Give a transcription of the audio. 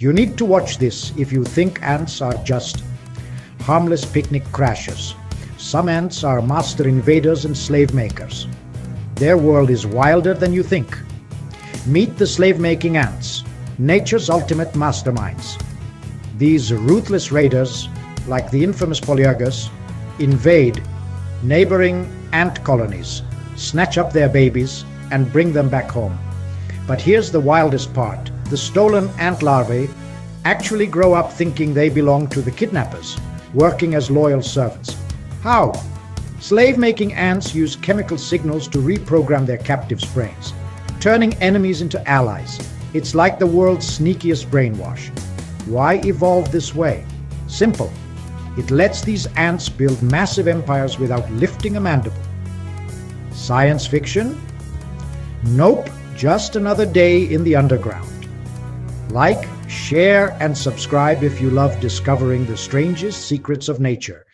You need to watch this if you think ants are just harmless picnic crashers. Some ants are master invaders and slave makers. Their world is wilder than you think. Meet the slave-making ants, nature's ultimate masterminds. These ruthless raiders, like the infamous Polyergus, invade neighboring ant colonies, snatch up their babies, and bring them back home. But here's the wildest part. The stolen ant larvae actually grow up thinking they belong to the kidnappers, working as loyal servants. How? Slave-making ants use chemical signals to reprogram their captives' brains, turning enemies into allies. It's like the world's sneakiest brainwash. Why evolve this way? Simple. It lets these ants build massive empires without lifting a mandible. Science fiction? Nope, just another day in the underground. Like, share, and subscribe if you love discovering the strangest secrets of nature.